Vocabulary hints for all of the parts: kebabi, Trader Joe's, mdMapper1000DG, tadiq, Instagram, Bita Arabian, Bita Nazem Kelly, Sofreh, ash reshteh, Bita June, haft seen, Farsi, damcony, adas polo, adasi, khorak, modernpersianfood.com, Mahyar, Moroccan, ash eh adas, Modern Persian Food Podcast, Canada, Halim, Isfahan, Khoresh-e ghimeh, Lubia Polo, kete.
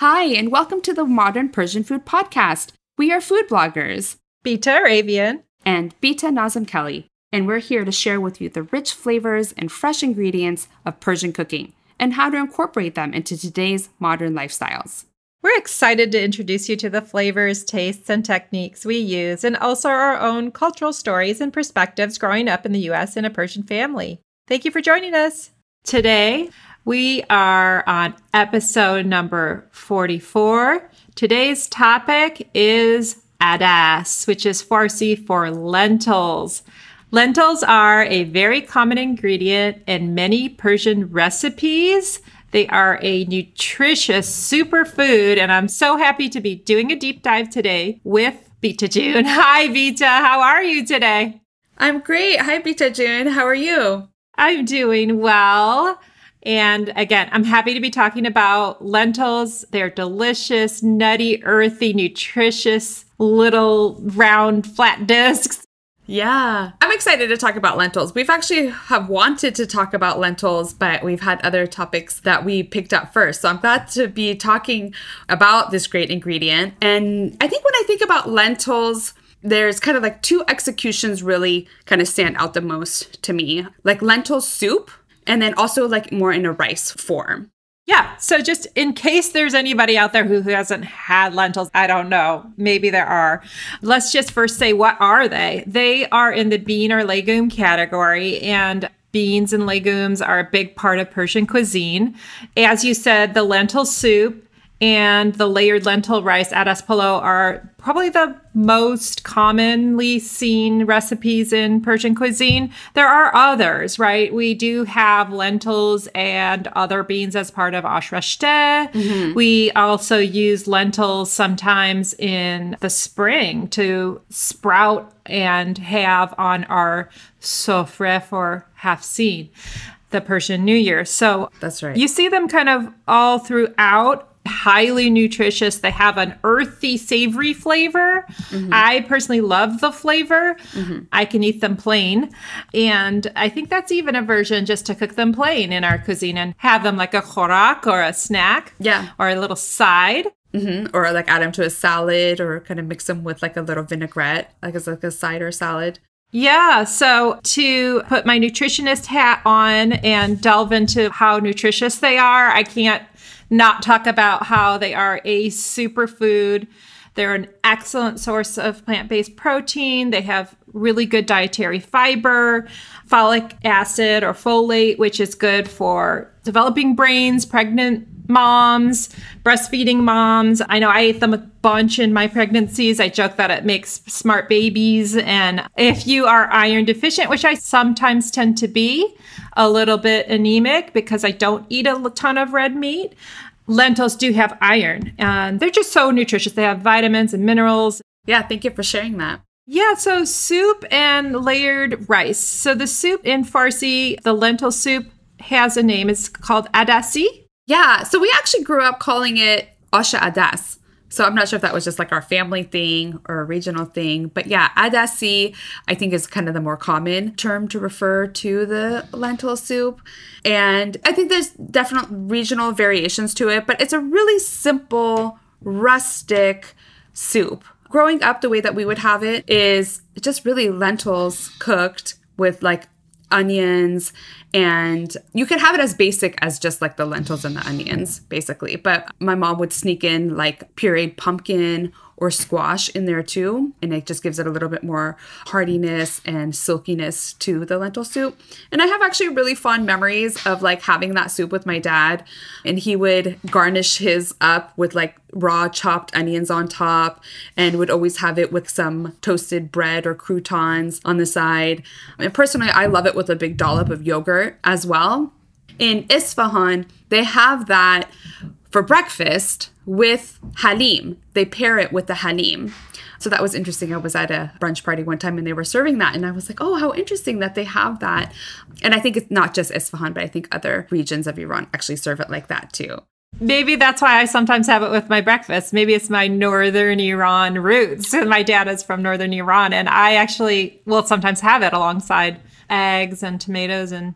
Hi, and welcome to the Modern Persian Food Podcast. We are food bloggers, Bita Arabian and Bita Nazem Kelly, and we're here to share with you the rich flavors and fresh ingredients of Persian cooking and how to incorporate them into today's modern lifestyles. We're excited to introduce you to the flavors, tastes, and techniques we use, and also our own cultural stories and perspectives growing up in the U.S. in a Persian family. Thank you for joining us. Today, we are on episode number 44. Today's topic is adas, which is Farsi for lentils. Lentils are a very common ingredient in many Persian recipes. They are a nutritious superfood, and I'm so happy to be doing a deep dive today with Bita June. Hi, Bita. How are you today? I'm great. Hi, Bita June. How are you? I'm doing well. And again, I'm happy to be talking about lentils. They're delicious, nutty, earthy, nutritious, little round flat discs. Yeah. I'm excited to talk about lentils. We've actually have wanted to talk about lentils, but we've had other topics that we picked up first. So I'm glad to be talking about this great ingredient. And I think when I think about lentils, there's kind of like two executions really kind of stand out the most to me, like lentil soup, and then also like more in a rice form. Yeah. So just in case there's anybody out there who hasn't had lentils, I don't know, maybe there are. Let's just first say, what are they? They are in the bean or legume category, and beans and legumes are a big part of Persian cuisine. As you said, the lentil soup and the layered lentil rice, adas polo, are probably the most commonly seen recipes in Persian cuisine. There are others, right? We do have lentils and other beans as part of ash reshteh. We also use lentils sometimes in the spring to sprout and have on our Sofreh for haft seen, the Persian New Year. So that's right. You see them kind of all throughout. Highly nutritious. They have an earthy, savory flavor. I personally love the flavor. I can eat them plain. And I think that's even a version just to cook them plain in our cuisine and have them like a khorak or a snack, or a little side. Or like add them to a salad or kind of mix them with like a little vinaigrette, like as like a side or salad. Yeah, so to put my nutritionist hat on and delve into how nutritious they are, I can't not talk about how they are a superfood. They're an excellent source of plant-based protein. They have really good dietary fiber, folic acid or folate, which is good for developing brains, pregnant moms, breastfeeding moms. I know I ate them a bunch in my pregnancies. I joke that it makes smart babies. And if you are iron deficient, which I sometimes tend to be a little bit anemic because I don't eat a ton of red meat, lentils do have iron, and they're just so nutritious. They have vitamins and minerals. Yeah, thank you for sharing that. Yeah, so soup and layered rice. So the soup in Farsi, the lentil soup has a name. It's called adasi. Yeah, so we actually grew up calling it ash eh adas. So I'm not sure if that was just like our family thing or a regional thing. But yeah, adasi, I think, is kind of the more common term to refer to the lentil soup. And I think there's definite regional variations to it, but it's a really simple, rustic soup. Growing up, the way that we would have it is just really lentils cooked with like onions, and you could have it as basic as just like the lentils and the onions, basically. But my mom would sneak in like pureed pumpkin or squash in there too, and it just gives it a little bit more hardiness and silkiness to the lentil soup. And I have actually really fond memories of like having that soup with my dad, and he would garnish his up with like raw chopped onions on top, and would always have it with some toasted bread or croutons on the side. And personally, I love it with a big dollop of yogurt as well. In Isfahan, they have that for breakfast with Halim. They pair it with the Halim. So that was interesting. I was at a brunch party one time and they were serving that, and I was like, oh, how interesting that they have that. And I think it's not just Isfahan, but I think other regions of Iran actually serve it like that too. Maybe that's why I sometimes have it with my breakfast. Maybe it's my northern Iran roots. My dad is from northern Iran, and I actually will sometimes have it alongside eggs and tomatoes and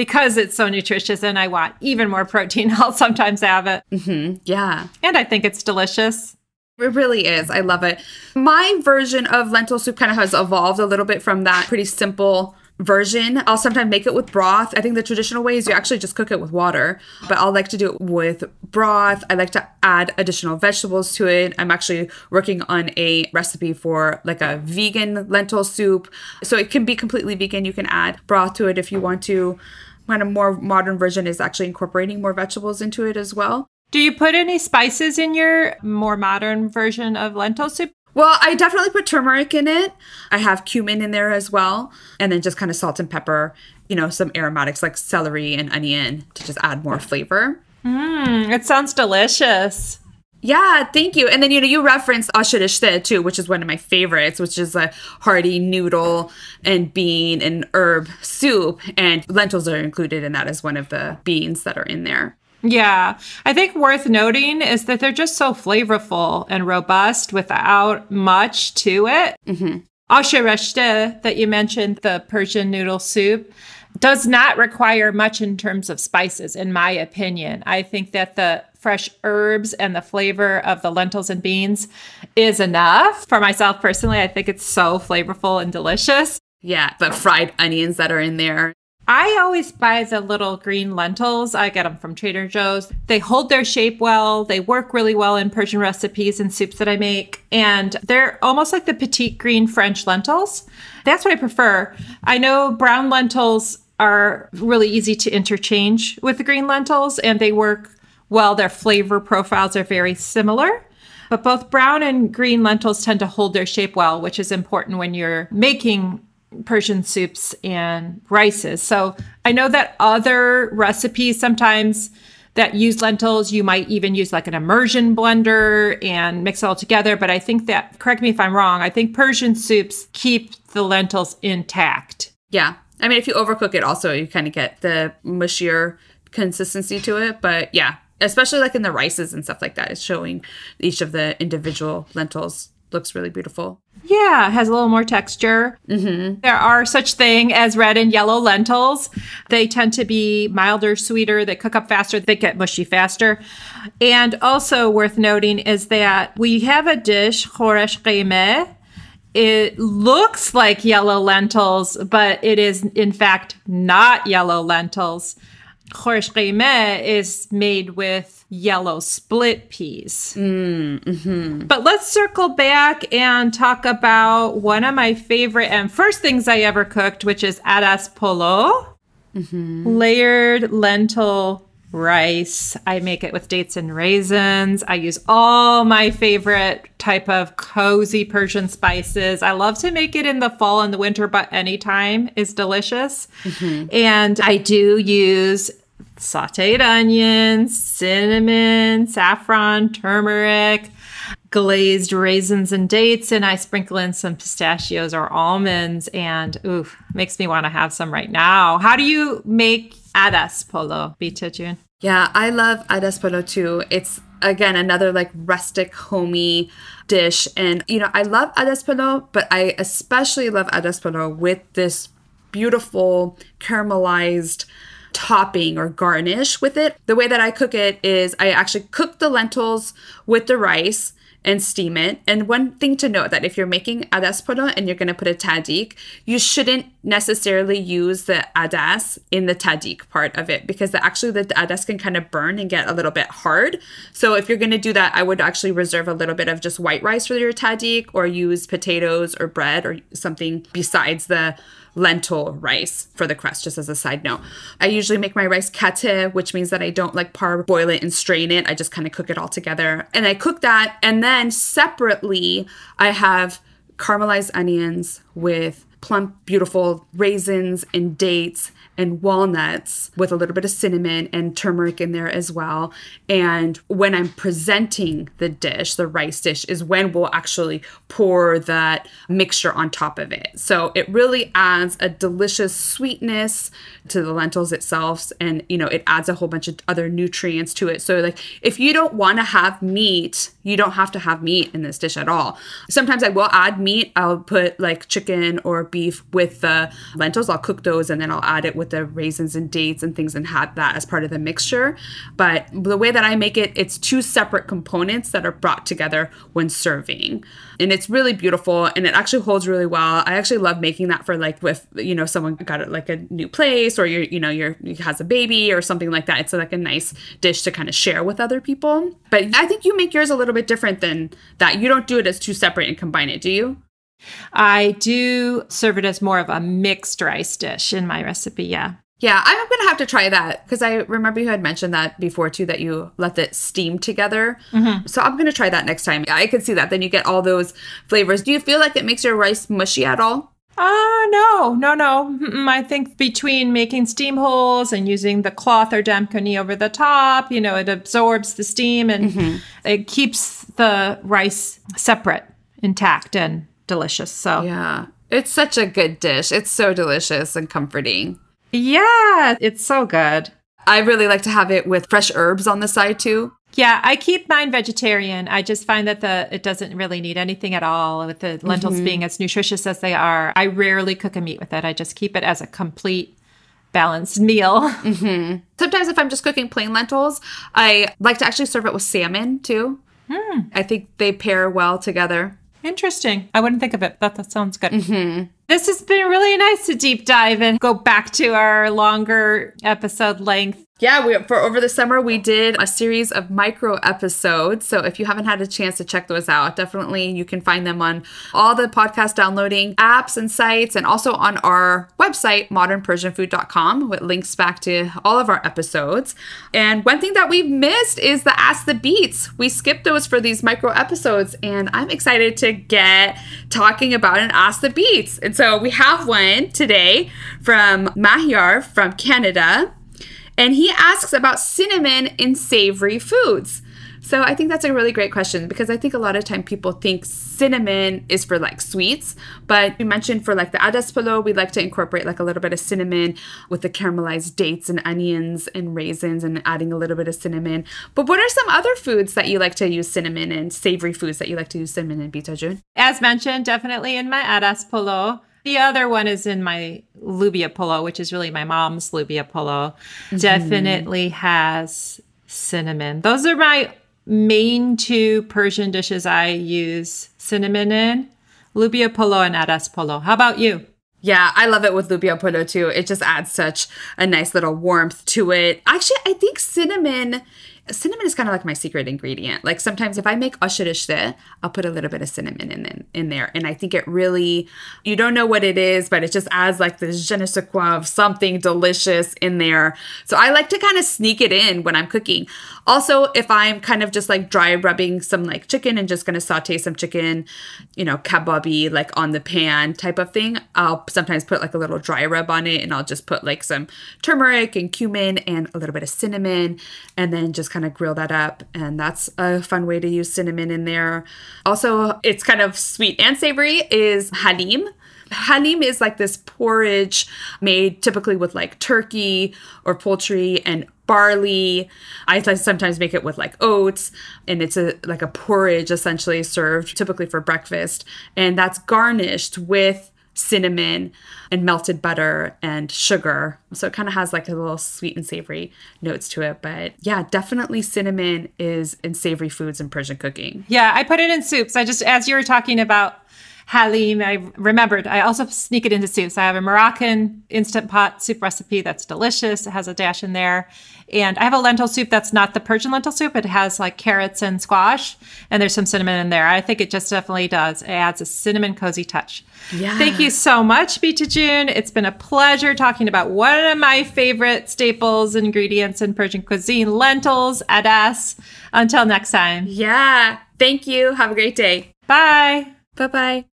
because it's so nutritious and I want even more protein, I'll sometimes have it. Mm-hmm. Yeah. And I think it's delicious. It really is. I love it. My version of lentil soup kind of has evolved a little bit from that pretty simple version. I'll sometimes make it with broth. I think the traditional way is you actually just cook it with water, but I'll like to do it with broth. I like to add additional vegetables to it. I'm actually working on a recipe for like a vegan lentil soup. So it can be completely vegan. You can add broth to it if you want to. Kind of more modern version is actually incorporating more vegetables into it as well. Do you put any spices in your more modern version of lentil soup? Well, I definitely put turmeric in it. I have cumin in there as well. And then just kind of salt and pepper, you know, some aromatics like celery and onion to just add more flavor. It sounds delicious. Yeah, thank you. And then, you know, you referenced ash reshteh too, which is one of my favorites, which is a hearty noodle and bean and herb soup. And lentils are included in that as one of the beans that are in there. Yeah. I think worth noting is that they're just so flavorful and robust without much to it. Ash reshteh that you mentioned, the Persian noodle soup, does not require much in terms of spices, in my opinion. I think that the fresh herbs and the flavor of the lentils and beans is enough. For myself personally, I think it's so flavorful and delicious. Yeah, the fried onions that are in there. I always buy the little green lentils. I get them from Trader Joe's. They hold their shape well. They work really well in Persian recipes and soups that I make. And they're almost like the petite green French lentils. That's what I prefer. I know brown lentils are really easy to interchange with the green lentils and they work well. Their flavor profiles are very similar. But both brown and green lentils tend to hold their shape well, which is important when you're making Persian soups and rices. So I know that other recipes sometimes that use lentils, you might even use like an immersion blender and mix it all together. But I think that, correct me if I'm wrong, I think Persian soups keep the lentils intact. Yeah. I mean, if you overcook it also, you kind of get the mushier consistency to it. But yeah, especially like in the rices and stuff like that, it's showing each of the individual lentils. Looks really beautiful. Yeah, it has a little more texture. There are such thing as red and yellow lentils. They tend to be milder, sweeter. They cook up faster. They get mushy faster. And also worth noting is that we have a dish, Khoresh-e ghimeh. It looks like yellow lentils, but it is, in fact, not yellow lentils. Khoresh-e ghimeh is made with yellow split peas. But let's circle back and talk about one of my favorite and first things I ever cooked, which is adas polo, layered lentil rice. I make it with dates and raisins. I use all my favorite type of cozy Persian spices. I love to make it in the fall and the winter, but anytime is delicious. And I do use sauteed onions, cinnamon, saffron, turmeric, glazed raisins and dates, and I sprinkle in some pistachios or almonds, and oof, makes me want to have some right now. How do you make adas polo, Bita June? Yeah, I love adas polo too. It's, again, another like rustic, homey dish, and you know, I love adas polo, but I especially love adas polo with this beautiful caramelized topping or garnish with it. The way that I cook it is I actually cook the lentils with the rice and steam it. And one thing to note that if you're making adas polo and you're going to put a tadiq, you shouldn't necessarily use the adas in the tadiq part of it because the adas can kind of burn and get a little bit hard. So if you're going to do that, I would actually reserve a little bit of just white rice for your tadiq or use potatoes or bread or something besides the lentil rice for the crust, just as a side note. I usually make my rice kete, which means that I don't like parboil it and strain it. I just kind of cook it all together. And I cook that. And then separately, I have caramelized onions with plump, beautiful raisins and dates and walnuts with a little bit of cinnamon and turmeric in there as well. And when I'm presenting the dish, the rice dish, is when we'll actually pour that mixture on top of it. So it really adds a delicious sweetness to the lentils itself. And, you know, it adds a whole bunch of other nutrients to it. So like, if you don't want to have meat, you don't have to have meat in this dish at all. Sometimes I will add meat. I'll put like chicken or beef with the lentils. I'll cook those and then I'll add it with the raisins and dates and things and have that as part of the mixture. But the way that I make it, it's two separate components that are brought together when serving. And it's really beautiful and it actually holds really well. I actually love making that for like with, you know, someone got like a new place or you know, has a baby or something like that. It's like a nice dish to kind of share with other people. But I think you make yours a little bit different than that. You don't do it as two separate and combine it, do you? I do serve it as more of a mixed rice dish in my recipe, yeah. Yeah, I'm going to have to try that because I remember you had mentioned that before too, that you let it steam together. Mm-hmm. So I'm going to try that next time. I can see that. Then you get all those flavors. Do you feel like it makes your rice mushy at all? No. I think between making steam holes and using the cloth or damcony over the top, you know, it absorbs the steam and it keeps the rice separate, intact and delicious. So yeah, it's such a good dish. It's so delicious and comforting. Yeah, it's so good. I really like to have it with fresh herbs on the side too. Yeah, I keep mine vegetarian. I just find that it doesn't really need anything at all. With the lentils being as nutritious as they are, I rarely cook a meat with it. I just keep it as a complete balanced meal. Sometimes if I'm just cooking plain lentils, I like to actually serve it with salmon too. I think they pair well together. Interesting. I wouldn't think of it, but that sounds good. This has been really nice to deep dive and go back to our longer episode length. Yeah, for over the summer, we did a series of micro episodes. So if you haven't had a chance to check those out, definitely you can find them on all the podcast downloading apps and sites, and also on our website, modernpersianfood.com, with links back to all of our episodes. And one thing that we've missed is the Ask the Beats. We skipped those for these micro episodes, and I'm excited to get talking about an Ask the Beats. And so we have one today from Mahyar from Canada, and he asks about cinnamon in savory foods. So I think that's a really great question because I think a lot of time people think cinnamon is for like sweets, but you mentioned for like the adas polo, we like to incorporate like a little bit of cinnamon with the caramelized dates and onions and raisins and adding a little bit of cinnamon. But what are some other foods that you like to use cinnamon in, savory foods that you like to use cinnamon in, Bitajun? As mentioned, definitely in my adas polo. The other one is in my Lubia Polo, which is really my mom's Lubia Polo. Definitely has cinnamon. Those are my main two Persian dishes I use cinnamon in, Lubia Polo and Adas Polo. How about you? Yeah, I love it with Lubia Polo too. It just adds such a nice little warmth to it. Actually, I think cinnamon is kind of like my secret ingredient. Like sometimes if I make ash reshteh, I'll put a little bit of cinnamon in there. And I think it really, you don't know what it is, but it just adds like this je ne sais quoi of something delicious in there. So I like to kind of sneak it in when I'm cooking. Also, if I'm kind of just like dry rubbing some like chicken and just going to saute some chicken, you know, kebabi, like on the pan type of thing, I'll sometimes put like a little dry rub on it and I'll just put like some turmeric and cumin and a little bit of cinnamon and then just kind of grill that up, and that's a fun way to use cinnamon in there. Also, it's kind of sweet and savory is Halim. Halim is like this porridge made typically with like turkey or poultry and barley. I sometimes make it with like oats, and it's like a porridge essentially served typically for breakfast, and that's garnished with cinnamon and melted butter and sugar. So it kind of has like a little sweet and savory notes to it. But yeah, definitely cinnamon is in savory foods in Persian cooking. Yeah, I put it in soups. I just, as you were talking about Halim, I remembered I also sneak it into soups. I have a Moroccan instant pot soup recipe that's delicious. It has a dash in there. And I have a lentil soup that's not the Persian lentil soup. It has like carrots and squash, and there's some cinnamon in there. I think it just definitely does. It adds a cinnamon cozy touch. Yeah. Thank you so much, Bitajun. It's been a pleasure talking about one of my favorite staples ingredients in Persian cuisine, lentils, adas. Until next time. Yeah. Thank you. Have a great day. Bye. Bye-bye.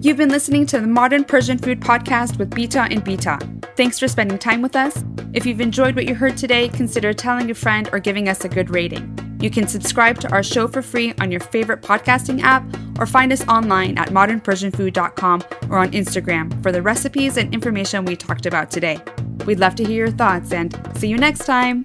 You've been listening to the Modern Persian Food Podcast with Bita and Bita. Thanks for spending time with us. If you've enjoyed what you heard today, consider telling a friend or giving us a good rating. You can subscribe to our show for free on your favorite podcasting app, or find us online at modernpersianfood.com or on Instagram for the recipes and information we talked about today. We'd love to hear your thoughts, and see you next time.